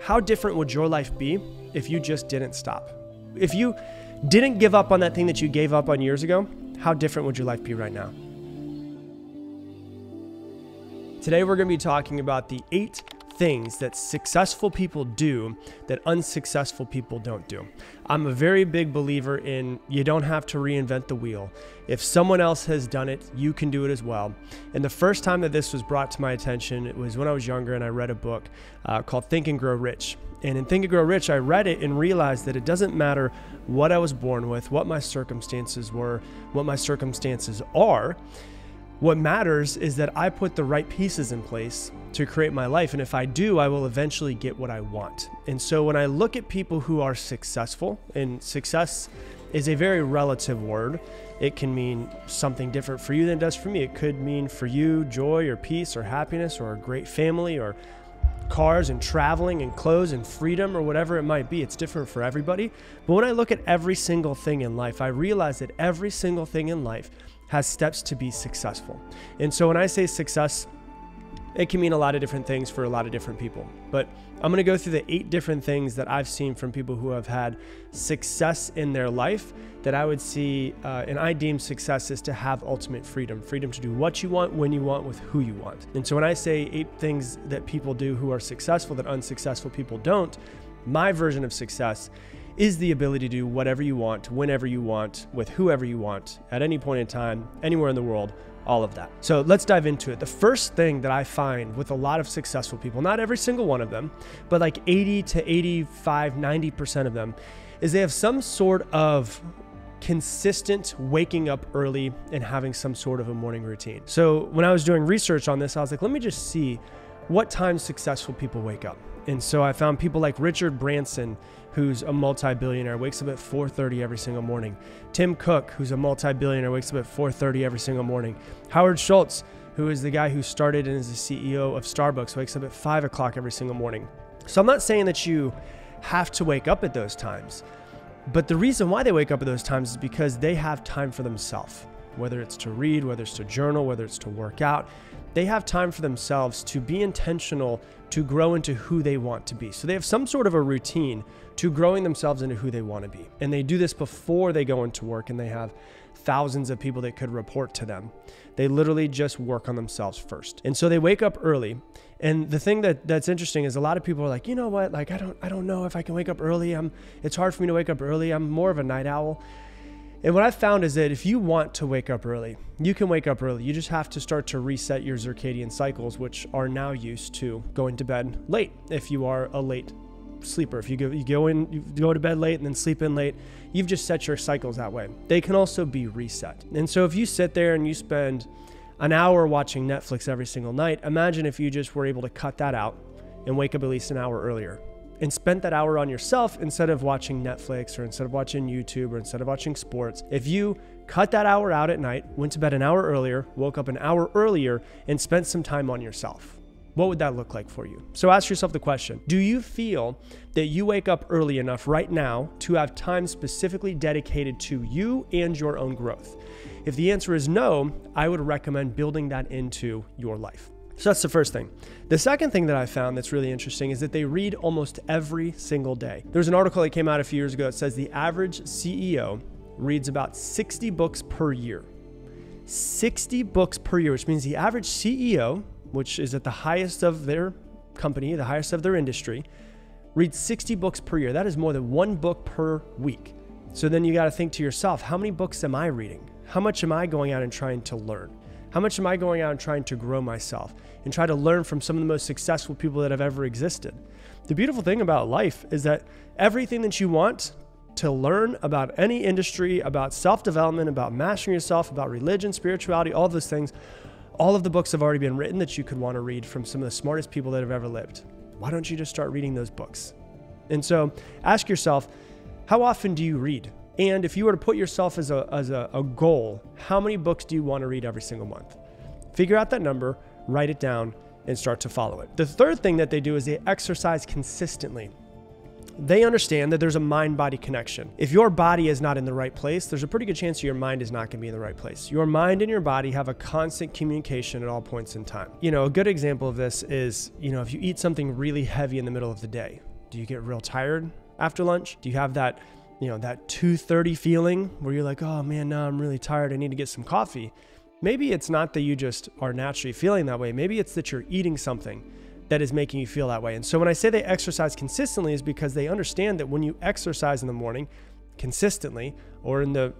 How different would your life be if you just didn't stop? If you didn't give up on that thing that you gave up on years ago, how different would your life be right now? Today we're going to be talking about the 8 things that successful people do that unsuccessful people don't do. I'm a very big believer in you don't have to reinvent the wheel. If someone else has done it, you can do it as well. And the first time that this was brought to my attention, it was when I was younger and I read a book called Think and Grow Rich. And in Think and Grow Rich, I read it and realized that it doesn't matter what I was born with, what my circumstances were, what my circumstances are. What matters is that I put the right pieces in place to create my life. And if I do, I will eventually get what I want. And so when I look at people who are successful, and success is a very relative word, it can mean something different for you than it does for me. It could mean for you joy or peace or happiness or a great family or cars and traveling and clothes and freedom or whatever it might be. It's different for everybody. But when I look at every single thing in life, I realize that every single thing in life has steps to be successful. And so when I say success, it can mean a lot of different things for a lot of different people. But I'm gonna go through the 8 different things that I've seen from people who have had success in their life that I would see, and I deem success is to have ultimate freedom, freedom to do what you want, when you want, with who you want. And so when I say 8 things that people do who are successful that unsuccessful people don't, my version of success is the ability to do whatever you want, whenever you want, with whoever you want, at any point in time, anywhere in the world, all of that. So let's dive into it. The first thing that I find with a lot of successful people, not every single one of them, but like 80 to 85, 90% of them, is they have some sort of consistent waking up early and having some sort of a morning routine. So when I was doing research on this, I was like, let me just see what time successful people wake up. And so I found people like Richard Branson, who's a multi-billionaire, wakes up at 4:30 every single morning. Tim Cook, who's a multi-billionaire, wakes up at 4:30 every single morning. Howard Schultz, who is the guy who started and is the CEO of Starbucks, wakes up at 5 o'clock every single morning. So I'm not saying that you have to wake up at those times, but the reason why they wake up at those times is because they have time for themselves. Whether it's to read, whether it's to journal, whether it's to work out, they have time for themselves to be intentional, to grow into who they want to be. So they have some sort of a routine to growing themselves into who they want to be. And they do this before they go into work, and they have thousands of people that could report to them. They literally just work on themselves first. And so they wake up early. And the thing that's interesting is a lot of people are like, you know what? Like, I don't know if I can wake up early. It's hard for me to wake up early. I'm more of a night owl. And what I've found is that if you want to wake up early, you can wake up early. You just have to start to reset your circadian cycles, which are now used to going to bed late. If you are a late sleeper, if you go to bed late and then sleep in late, you've just set your cycles that way. They can also be reset. And so if you sit there and you spend an hour watching Netflix every single night, imagine if you just were able to cut that out and wake up at least an hour earlier and spent that hour on yourself instead of watching Netflix or instead of watching YouTube or instead of watching sports. If you cut that hour out at night, went to bed an hour earlier, woke up an hour earlier, and spent some time on yourself, what would that look like for you? So ask yourself the question, do you feel that you wake up early enough right now to have time specifically dedicated to you and your own growth? If the answer is no, I would recommend building that into your life. So that's the first thing. The second thing that I found that's really interesting is that they read almost every single day. There's an article that came out a few years ago that says the average CEO reads about 60 books per year. 60 books per year, which means the average CEO, which is at the highest of their company, the highest of their industry, reads 60 books per year. That is more than 1 book per week. So then you got to think to yourself, how many books am I reading? How much am I going out and trying to learn? How much am I going out and trying to grow myself and try to learn from some of the most successful people that have ever existed? The beautiful thing about life is that everything that you want to learn about any industry, about self-development, about mastering yourself, about religion, spirituality, all those things, all of the books have already been written that you could want to read from some of the smartest people that have ever lived. Why don't you just start reading those books? And so ask yourself, how often do you read? And if you were to put yourself as a goal, how many books do you want to read every single month? Figure out that number, write it down, and start to follow it. The third thing that they do is they exercise consistently. They understand that there's a mind-body connection. If your body is not in the right place, there's a pretty good chance your mind is not going to be in the right place. Your mind and your body have a constant communication at all points in time. You know, a good example of this is, you know, if you eat something really heavy in the middle of the day, Do you get real tired after lunch? Do you have that, you know, that 2:30 feeling where you're like, oh man, now I'm really tired. I need to get some coffee. Maybe it's not that you just are naturally feeling that way. Maybe it's that you're eating something that is making you feel that way. And so when I say they exercise consistently is because they understand that when you exercise in the morning consistently, or in the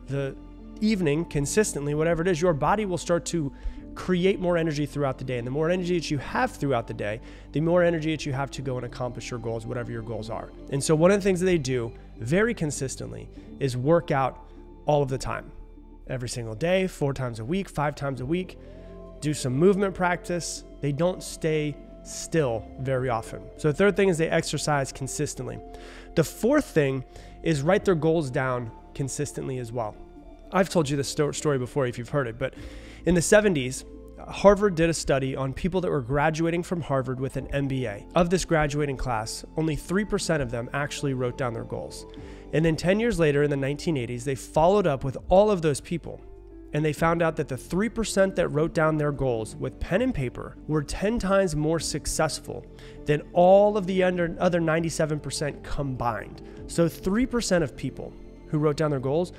evening consistently, whatever it is, your body will start to create more energy throughout the day. And the more energy that you have throughout the day, the more energy that you have to go and accomplish your goals, whatever your goals are. And so one of the things that they do very consistently is work out all of the time, every single day, 4 times a week, 5 times a week, do some movement practice. They don't stay still very often. So the third thing is they exercise consistently. The fourth thing is write their goals down consistently as well. I've told you this story before if you've heard it, but in the 70s, Harvard did a study on people that were graduating from Harvard with an MBA. Of this graduating class, only 3% of them actually wrote down their goals. And then 10 years later in the 1980s, they followed up with all of those people. And they found out that the 3% that wrote down their goals with pen and paper were 10 times more successful than all of the other 97% combined. So 3% of people who wrote down their goals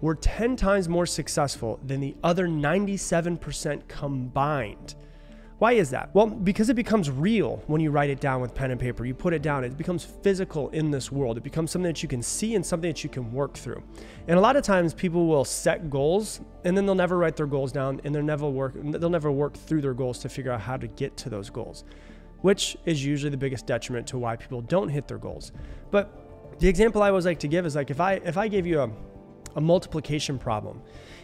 were 10 times more successful than the other 97% combined. Why is that? Well, because it becomes real when you write it down with pen and paper. You put it down, it becomes physical in this world. It becomes something that you can see and something that you can work through. And a lot of times people will set goals and then they'll never write their goals down and they'll never work through their goals to figure out how to get to those goals, which is usually the biggest detriment to why people don't hit their goals. But the example I always like to give is like if I gave you a multiplication problem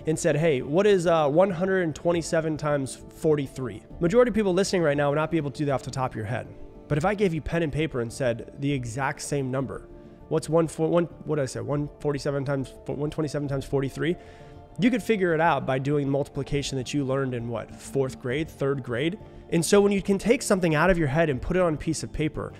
and said, hey, what is 127 times 43? Majority of people listening right now would not be able to do that off the top of your head. But if I gave you pen and paper and said the exact same number, what's 147 times 127 times 43? You could figure it out by doing multiplication that you learned in what, 4th grade, 3rd grade. And so when you can take something out of your head and put it on a piece of paper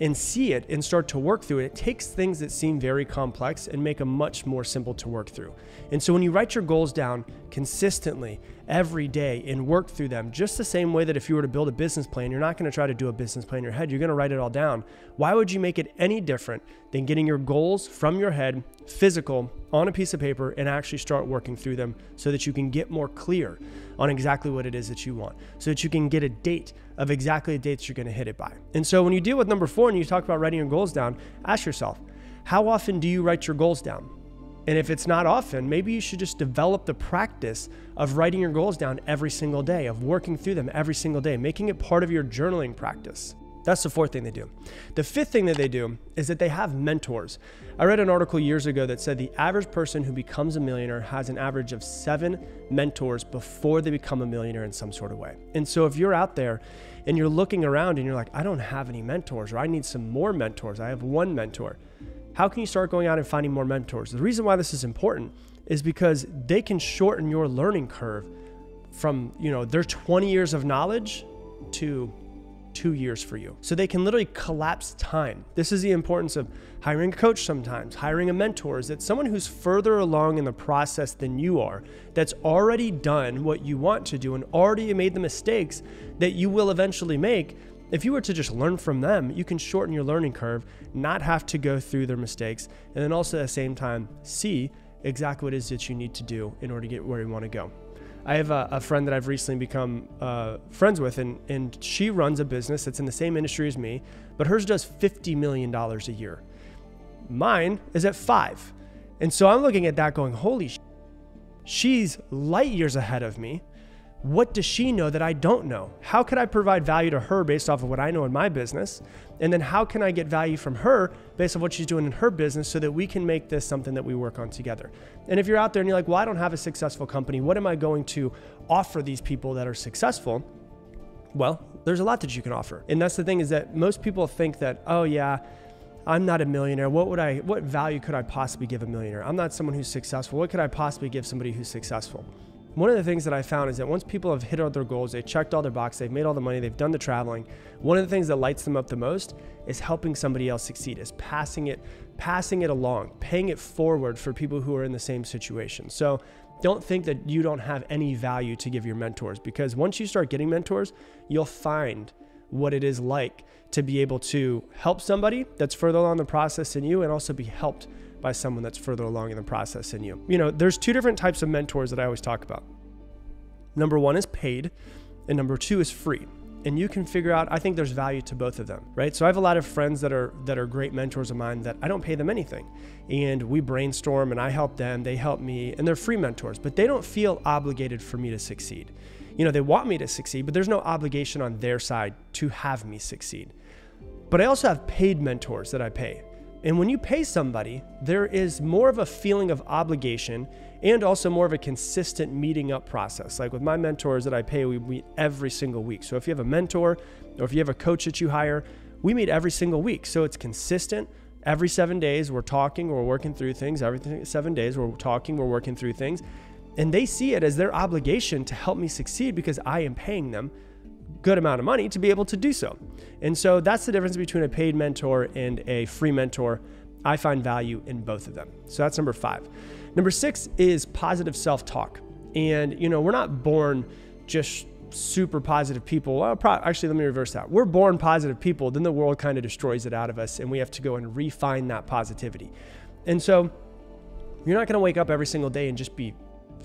and see it and start to work through it, it takes things that seem very complex and make them much more simple to work through. And so when you write your goals down consistently every day and work through them, just the same way that if you were to build a business plan, you're not going to try to do a business plan in your head, you're going to write it all down. Why would you make it any different than getting your goals from your head, physical, on a piece of paper and actually start working through them so that you can get more clear on exactly what it is that you want, so that you can get a date of exactly the dates you're going to hit it by. And so when you deal with number 4 and you talk about writing your goals down, ask yourself, how often do you write your goals down? And if it's not often, maybe you should just develop the practice of writing your goals down every single day, of working through them every single day, making it part of your journaling practice. That's the 4th thing they do. The 5th thing that they do is that they have mentors. I read an article years ago that said the average person who becomes a millionaire has an average of 7 mentors before they become a millionaire in some sort of way. And so if you're out there and you're looking around and you're like, I don't have any mentors, or I need some more mentors, I have 1 mentor. How can you start going out and finding more mentors? The reason why this is important is because they can shorten your learning curve from, you know, their 20 years of knowledge to 2 years for you. So they can literally collapse time. This is the importance of hiring a coach sometimes. Hiring a mentor is that someone who's further along in the process than you are, that's already done what you want to do and already made the mistakes that you will eventually make. If you were to just learn from them, you can shorten your learning curve, not have to go through their mistakes, and then also at the same time, see exactly what it is that you need to do in order to get where you want to go. I have a friend that I've recently become friends with, and she runs a business that's in the same industry as me, but hers does $50 million a year. Mine is at $5 million. And so I'm looking at that going, holy shit, she's light years ahead of me. What does she know that I don't know? How could I provide value to her based off of what I know in my business? And then how can I get value from her based on what she's doing in her business so that we can make this something that we work on together? And if you're out there and you're like, well, I don't have a successful company, what am I going to offer these people that are successful? Well, there's a lot that you can offer. And that's the thing, is that most people think that, oh yeah, I'm not a millionaire. What value could I possibly give a millionaire? I'm not someone who's successful. What could I possibly give somebody who's successful? One of the things that I found is that once people have hit all their goals, they checked all their boxes, they've made all the money, they've done the traveling, one of the things that lights them up the most is helping somebody else succeed, is passing it along, paying it forward for people who are in the same situation. So don't think that you don't have any value to give your mentors, because once you start getting mentors, you'll find what it is like to be able to help somebody that's further along the process than you, and also be helped by someone that's further along in the process than you. You know, there's two different types of mentors that I always talk about. Number one is paid, and number two is free. And you can figure out, I think there's value to both of them, right? So I have a lot of friends that are great mentors of mine that I don't pay them anything. And we brainstorm and I help them, they help me, and they're free mentors, but they don't feel obligated for me to succeed. You know, they want me to succeed, but there's no obligation on their side to have me succeed. But I also have paid mentors that I pay. And when you pay somebody, there is more of a feeling of obligation and also more of a consistent meeting up process. Like with my mentors that I pay, we meet every single week. So if you have a mentor or if you have a coach that you hire, we meet every single week. So it's consistent. Every 7 days, we're talking, we're working through things. Every 7 days, we're talking, we're working through things. And they see it as their obligation to help me succeed because I am paying them good amount of money to be able to do so. And so that's the difference between a paid mentor and a free mentor. I find value in both of them. So that's number five. Number six is positive self-talk. And you know, we're not born just super positive people. Well, actually, let me reverse that. We're born positive people, then the world kind of destroys it out of us and we have to go and refine that positivity. And so you're not gonna wake up every single day and just be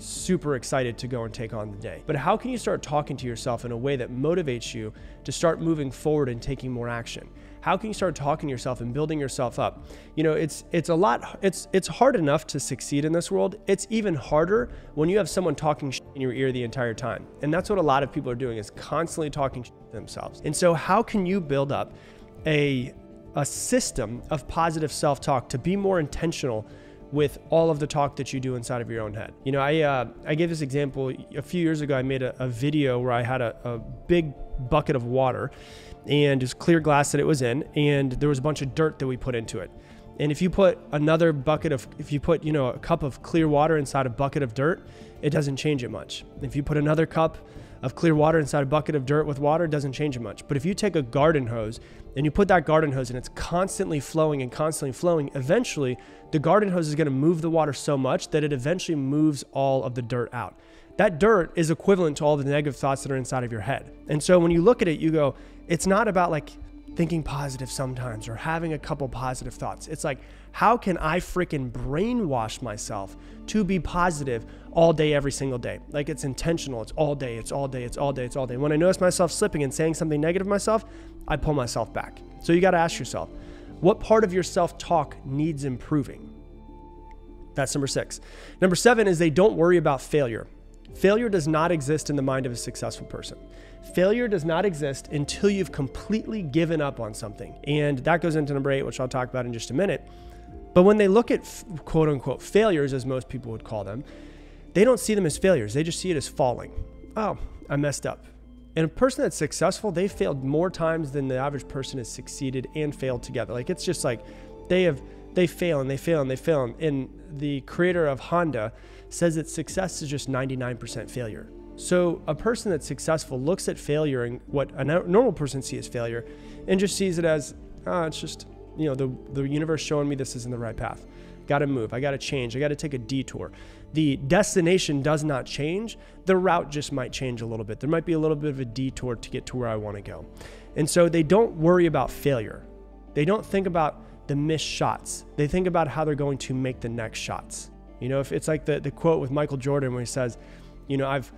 super excited to go and take on the day. But how can you start talking to yourself in a way that motivates you to start moving forward and taking more action? How can you start talking to yourself and building yourself up? You know, it's hard enough to succeed in this world. It's even harder when you have someone talking shit in your ear the entire time. And that's what a lot of people are doing, is constantly talking shit to themselves. And so how can you build up a system of positive self-talk to be more intentional with all of the talk that you do inside of your own head? You know, I gave this example a few years ago. I made a video where I had a big bucket of water and just clear glass that it was in, and there was a bunch of dirt that we put into it. And if you put another bucket of, if you put, you know, a cup of clear water inside a bucket of dirt, it doesn't change it much. If you put another cup of clear water inside a bucket of dirt with water, doesn't change it much. But if you take a garden hose and you put that garden hose and it's constantly flowing, eventually the garden hose is gonna move the water so much that it eventually moves all of the dirt out. That dirt is equivalent to all the negative thoughts that are inside of your head. And so when you look at it, you go, it's not about like thinking positive sometimes or having a couple positive thoughts. It's like, how can I freaking brainwash myself to be positive all day, every single day? Like it's intentional. It's all day. It's all day. It's all day. It's all day. When I notice myself slipping and saying something negative to myself, I pull myself back. So you got to ask yourself, what part of your self-talk needs improving? That's number six. Number seven is they don't worry about failure. Failure does not exist in the mind of a successful person. Failure does not exist until you've completely given up on something. And that goes into number eight, which I'll talk about in just a minute. But when they look at quote unquote failures, as most people would call them, they don't see them as failures. They just see it as falling. Oh, I messed up. And a person that's successful, they failed more times than the average person has succeeded and failed together. Like it's just like they fail and they fail and they fail. And the creator of Honda says that success is just 99% failure. So a person that's successful looks at failure and what a normal person sees as failure and just sees it as, oh, it's just, you know, the universe showing me this isn't the right path. Got to move. I got to change. I got to take a detour. The destination does not change. The route just might change a little bit. There might be a little bit of a detour to get to where I want to go. And so they don't worry about failure. They don't think about the missed shots. They think about how they're going to make the next shots. You know, if it's like the quote with Michael Jordan where he says, you know, I've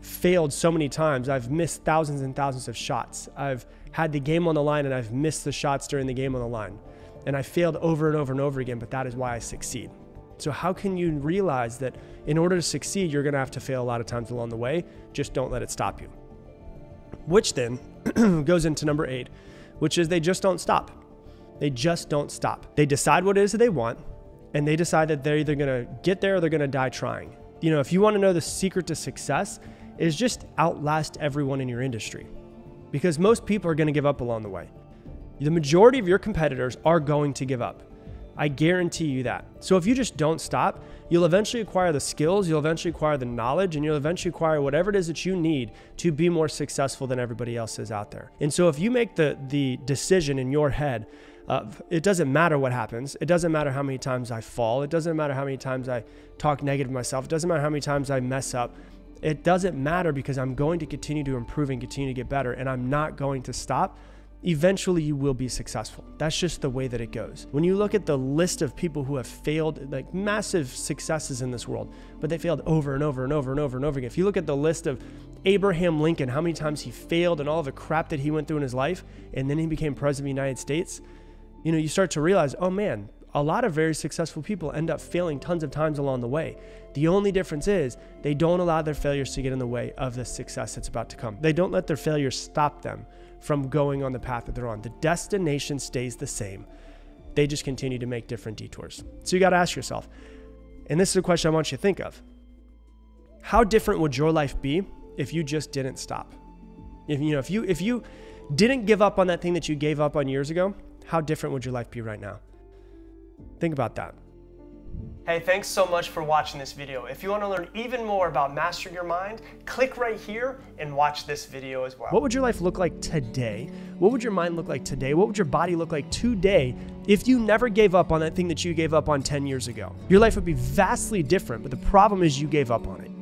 failed so many times. I've missed thousands and thousands of shots. I've had the game on the line and I've missed the shots during the game on the line. And I failed over and over and over again, but that is why I succeed. So how can you realize that in order to succeed, you're gonna have to fail a lot of times along the way? Just don't let it stop you. Which then goes into number eight, which is they just don't stop. They just don't stop. They decide what it is that they want, and they decide that they're either gonna get there or they're gonna die trying. You know, if you wanna know the secret to success, is just outlast everyone in your industry, because most people are gonna give up along the way. The majority of your competitors are going to give up. I guarantee you that. So if you just don't stop, you'll eventually acquire the skills, you'll eventually acquire the knowledge, and you'll eventually acquire whatever it is that you need to be more successful than everybody else is out there. And so if you make the decision in your head, it doesn't matter what happens. It doesn't matter how many times I fall. It doesn't matter how many times I talk negative to myself. It doesn't matter how many times I mess up. It doesn't matter because I'm going to continue to improve and continue to get better, and I'm not going to stop. Eventually you will be successful. That's just the way that it goes. When you look at the list of people who have failed, like massive successes in this world, but they failed over and over and over and over and over again. If you look at the list of Abraham Lincoln, how many times he failed and all the crap that he went through in his life, and then he became president of the United States, you know, you start to realize, oh man, a lot of very successful people end up failing tons of times along the way. The only difference is they don't allow their failures to get in the way of the success that's about to come. They don't let their failures stop them from going on the path that they're on. The destination stays the same. They just continue to make different detours. So you got to ask yourself, and this is a question I want you to think of, how different would your life be if you just didn't stop? If you know, if you didn't give up on that thing that you gave up on years ago, how different would your life be right now? Think about that. Hey, thanks so much for watching this video. If you want to learn even more about mastering your mind, click right here and watch this video as well. What would your life look like today? What would your mind look like today? What would your body look like today if you never gave up on that thing that you gave up on 10 years ago? Your life would be vastly different, but the problem is you gave up on it.